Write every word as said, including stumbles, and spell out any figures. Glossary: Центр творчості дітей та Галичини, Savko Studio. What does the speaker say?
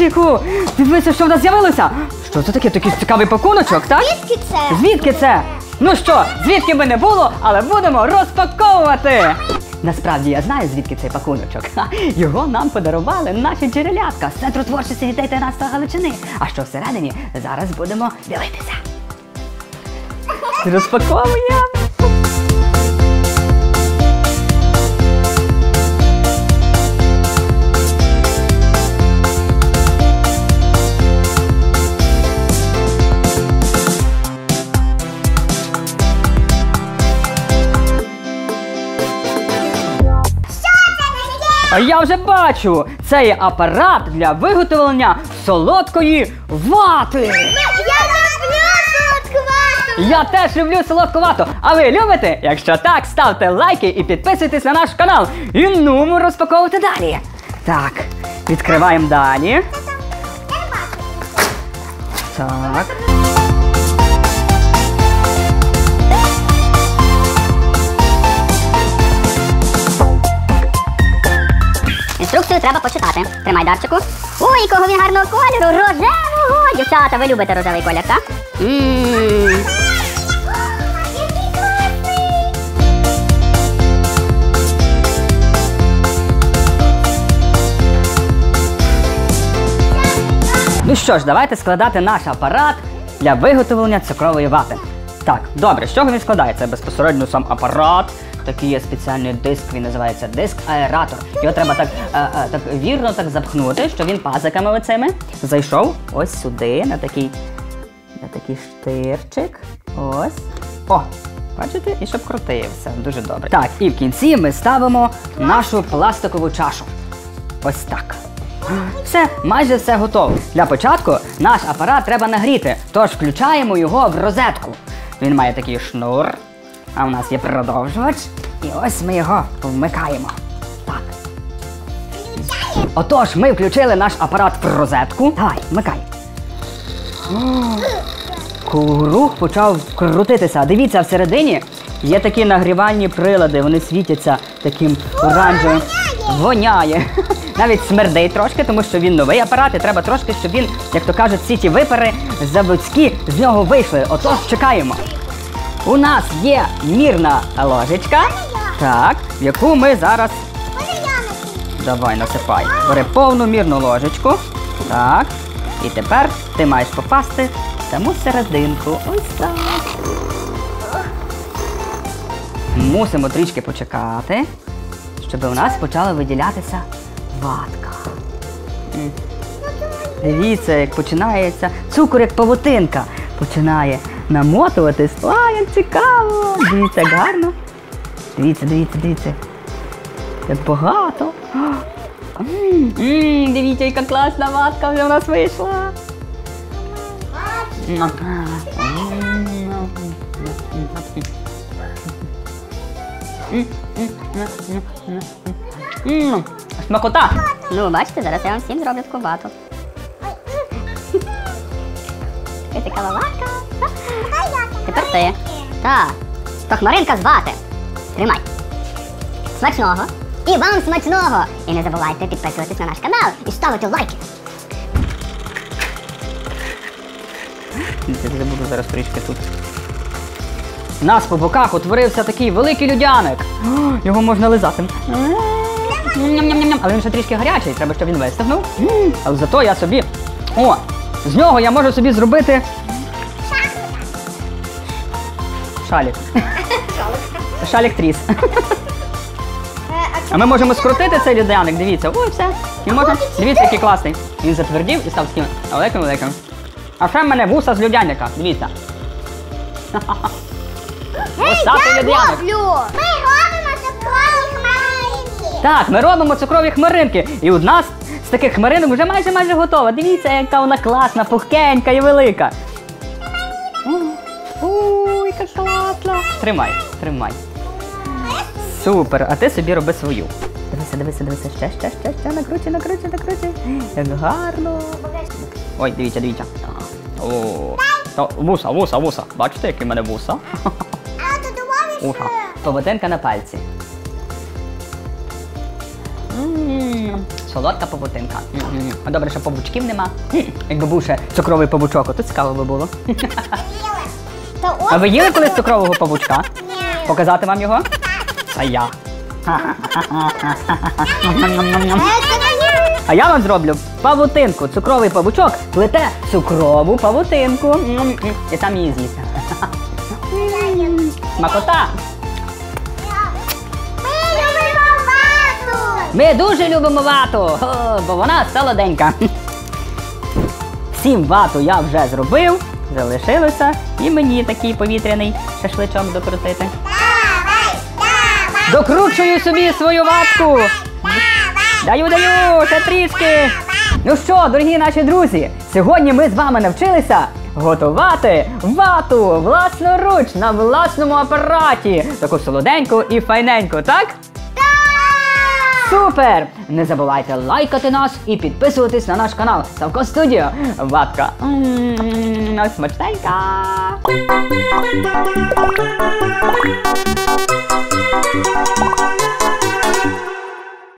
Мальчику, дивися, що в нас з'явилося. Що це таке? Такий цікавий пакуночок, так? Звідки це? Звідки це? Ну що, звідки би не було, але будемо розпаковувати. Насправді я знаю, звідки цей пакуночок. Його нам подарували наші джерелятка з Центру творчості дітей та Галичини. А що всередині, зараз будемо дивитися. Розпаковуємо. А я вже бачу, це є апарат для виготовлення солодкої вати. Я, я люблю солодку вату! Я теж люблю солодку вату. А ви любите? Якщо так, ставте лайки і підписуйтесь на наш канал. І нумо розпаковувати далі. Так, відкриваємо далі. Так. Інструкцію треба почитати. Тримай, Дарчику. Ой, якого він гарного кольору! Рожевого! Дівчата, ви любите рожевий колір, так? Ммм... Який класний! Ну що ж, давайте складати наш апарат для виготовлення цукрової вати. Так, добре, з чого він складається? Безпосередньо сам апарат. Такий є спеціальний диск, він називається диск-аератор. Його треба так, а, а, так вірно так запхнути, що він пазиками оцими зайшов ось сюди, на такий, на такий штирчик. Ось. О, бачите? І щоб крутився. Дуже добре. Так, і в кінці ми ставимо нашу пластикову чашу. Ось так. Все, майже все готово. Для початку наш апарат треба нагріти, тож включаємо його в розетку. Він має такий шнур. А у нас є продовжувач, і ось ми його вмикаємо. Так. Отож, ми включили наш апарат в розетку. Давай, вмикай. Круг почав крутитися. Дивіться, всередині є такі нагрівальні прилади. Вони світяться таким оранжевим. Воняє. Навіть смердить трошки, тому що він новий апарат, і треба трошки, щоб він, як то кажуть, всі ті випари заводські з нього вийшли. Отож, чекаємо. У нас є мірна ложечка, так, в яку ми зараз... Давай, насипай. Бери повну мірну ложечку. Так. І тепер ти маєш попасти в саму серединку. Ось так. Мусимо трішки почекати, щоб у нас почала виділятися ватка. Дивіться, як починається цукор, як павутинка. Починає намотуватись. А, як цікаво! Дивіться, як гарно. Дивіться, дивіться, дивіться. Як багато. Ммм, дивіться, яка класна ватка вже в нас вийшла. Смакота! Ну, бачите, зараз я вам всім зроблю таку вату. Ось така ватка. Тепер ти. Так. То хмаринка з вати. Тримай. Смачного. І вам смачного. І не забувайте підписуватись на наш канал і ставити лайки. Я забуду зараз трішки тут. У нас по боках утворився такий великий людяник. Його можна лизати. Ням-ням-ням-ням. Але він ще трішки гарячий, треба, щоб він вистигнув. Але зато я собі... О! З нього я можу собі зробити... Шалік. Шалік-тріс. А ми можемо скрутити цей людяник, дивіться. Ой, все. І можна... Дивіться, який класний. Він затвердів і став таким великим-великим. А ще в мене вуса з людяника, дивіться. Ось такий людяник. Ми робимо цукрові хмаринки. Так, ми робимо цукрові хмаринки. І у нас з таких хмаринок вже майже-майже готова. Дивіться, яка вона класна, пухкенька і велика. Ой, яка класна. Тримай, тримай. Супер, а ти собі роби свою. Дивися, дивися, дивися, ще, ще, ще, ще, накручуй, накручуй, накручуй. Як гарно. Ой, дивіться, дивіться. О, вуса, вуса, вуса. Бачите, які в мене вуса? Уха, поводинка на пальці. Ммм, солодка павутинка. Добре, що павучків нема. Якби був ще цукровий павучок, то цікаво би було. А ви їли колись цукрового павучка? Показати вам його? А я. А я вам зроблю павутинку. Цукровий павучок плете цукрову павутинку. І сам її з'їсте. Макота! Ми дуже любимо вату, бо вона солоденька. Всім вату я вже зробив, залишилося і мені такий повітряний шашличок докрутити. Давай, давай! Докручую собі свою ватку! Даю, даю, ще трішки! Ну що, дорогі наші друзі, сьогодні ми з вами навчилися готувати вату власноруч на власному апараті. Таку солоденьку і файненьку, так? Супер! Не забувайте лайкати нас і підписуватись на наш канал Savko Studio. Ватка. Ммм, смачненька!